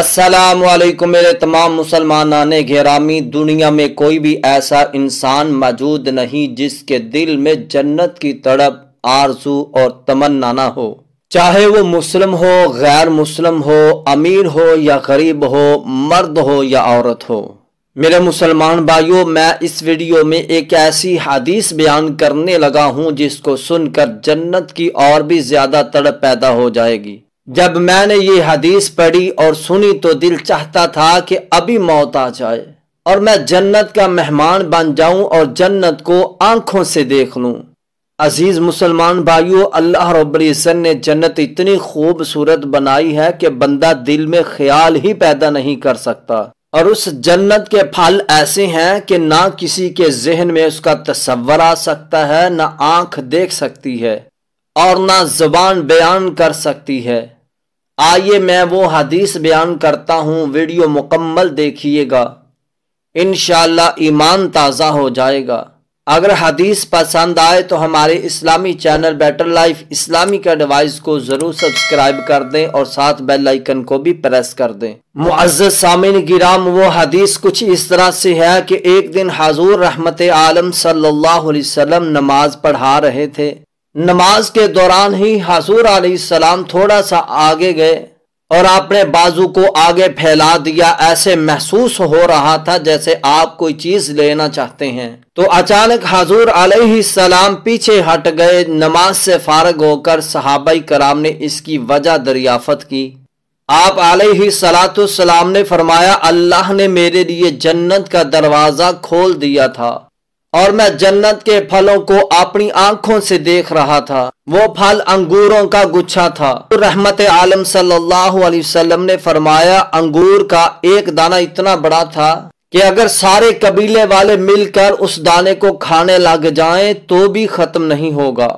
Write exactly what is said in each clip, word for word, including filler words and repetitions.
अस्सलामुअलैकुम मेरे तमाम मुसलमानाने गिरामी। दुनिया में कोई भी ऐसा इंसान मौजूद नहीं जिसके दिल में जन्नत की तड़प, आरज़ू और तमन्ना ना हो। चाहे वो मुस्लिम हो, गैर मुस्लिम हो, अमीर हो या गरीब हो, मर्द हो या औरत हो। मेरे मुसलमान भाइयों, मैं इस वीडियो में एक ऐसी हदीस बयान करने लगा हूँ जिसको सुनकर जन्नत की और भी ज़्यादा तड़प पैदा हो जाएगी। जब मैंने ये हदीस पढ़ी और सुनी तो दिल चाहता था कि अभी मौत आ जाए और मैं जन्नत का मेहमान बन जाऊं और जन्नत को आंखों से देख लूं। अजीज मुसलमान भाइयों, अल्लाह रब्बुल इज्जत ने जन्नत इतनी खूबसूरत बनाई है कि बंदा दिल में ख्याल ही पैदा नहीं कर सकता, और उस जन्नत के फल ऐसे हैं कि ना किसी के जहन में उसका तस्वर आ सकता है, ना आँख देख सकती है और ना जुबान बयान कर सकती है। आइए मैं वो हदीस बयान करता हूँ, वीडियो मुकम्मल देखिएगा, इंशाल्लाह ईमान ताज़ा हो जाएगा। अगर हदीस पसंद आए तो हमारे इस्लामी channel better life Islamic advice को ज़रूर सब्सक्राइब कर दें और साथ बेल आइकन को भी प्रेस कर दें। मुअज़्ज़ज़ सामीन गिराम, वो हदीस कुछ इस तरह से है कि एक दिन हजूर रहमत आलम सल्लल्लाहु अलैहि वसल्लम नमाज पढ़ा रहे थे। नमाज के दौरान ही हजूर अलैहिस्सलाम थोड़ा सा आगे गए और आपने बाजू को आगे फैला दिया। ऐसे महसूस हो रहा था जैसे आप कोई चीज़ लेना चाहते हैं। तो अचानक हजूर अलैहिस्सलाम पीछे हट गए। नमाज से फारग होकर सहाबाई कराम ने इसकी वजह दरियाफत की। आप अलैहिस्सलाम ने फरमाया, अल्लाह ने मेरे लिए जन्नत का दरवाज़ा खोल दिया था और मैं जन्नत के फलों को अपनी आंखों से देख रहा था। वो फल अंगूरों का गुच्छा था। रहमत आलम सल्लल्लाहु अलैहि वसल्लम ने फरमाया, अंगूर का एक दाना इतना बड़ा था कि अगर सारे कबीले वाले मिलकर उस दाने को खाने लग जाएं तो भी खत्म नहीं होगा।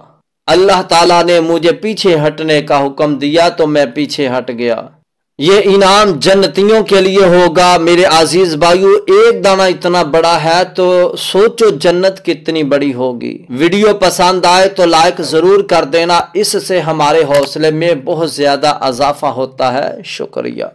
अल्लाह ताला ने मुझे पीछे हटने का हुक्म दिया तो मैं पीछे हट गया। ये इनाम जन्नतियों के लिए होगा। मेरे आजीज भाइयों, एक दाना इतना बड़ा है तो सोचो जन्नत कितनी बड़ी होगी। वीडियो पसंद आए तो लाइक जरूर कर देना, इससे हमारे हौसले में बहुत ज्यादा इजाफा होता है। शुक्रिया।